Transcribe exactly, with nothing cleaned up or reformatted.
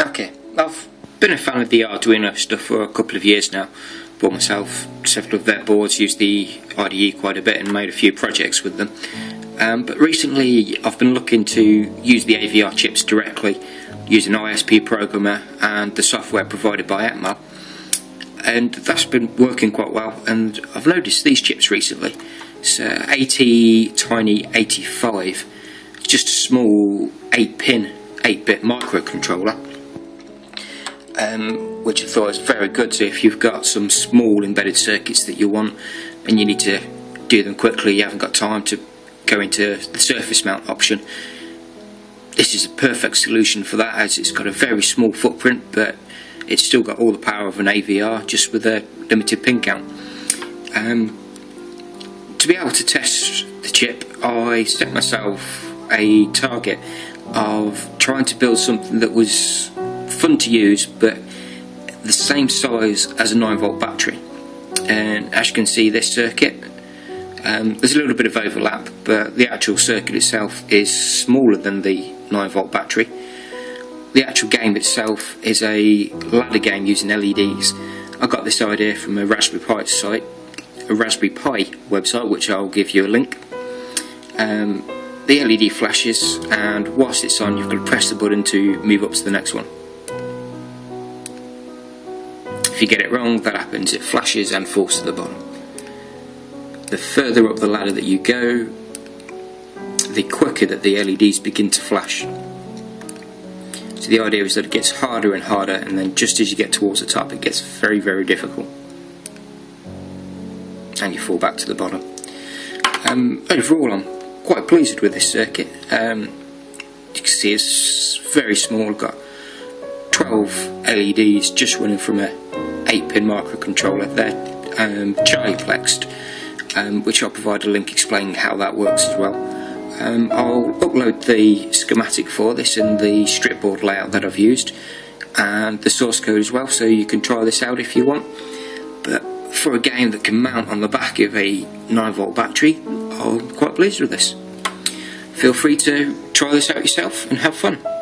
Okay, I've been a fan of the Arduino stuff for a couple of years now. Bought myself several of their boards, used the I D E quite a bit and made a few projects with them. Um, but recently I've been looking to use the A V R chips directly, use an I S P programmer and the software provided by Atmel. And that's been working quite well, and I've noticed these chips recently. It's uh, ATtiny eighty-five, just a small eight pin, eight bit microcontroller, um, which I thought is very good. So if you've got some small embedded circuits that you want and you need to do them quickly, you haven't got time to go into the surface mount option, this is a perfect solution for that, as it's got a very small footprint but it's still got all the power of an A V R, just with a limited pin count. Um, to be able to test the chip, I set myself a target of trying to build something that was fun to use but the same size as a nine volt battery. And as you can see, this circuit, um, there's a little bit of overlap, but the actual circuit itself is smaller than the nine volt battery. The actual game itself is a ladder game using L E Ds. I got this idea from a Raspberry Pi site, a Raspberry Pi website, which I'll give you a link. Um, the L E D flashes, and whilst it's on, you've got to press the button to move up to the next one. If you get it wrong, that happens. It flashes and falls to the bottom. The further up the ladder that you go, the quicker that the L E Ds begin to flash. So the idea is that it gets harder and harder, and then just as you get towards the top it gets very very difficult and you fall back to the bottom. Um, overall I'm quite pleased with this circuit. Um, you can see it's very small, got twelve L E Ds just running from a eight pin microcontroller. They're um, Chiplexed, um, which I'll provide a link explaining how that works as well. Um, I'll upload the schematic for this and the strip board layout that I've used and the source code as well, so you can try this out if you want. But for a game that can mount on the back of a nine volt battery, I'm quite pleased with this. Feel free to try this out yourself and have fun.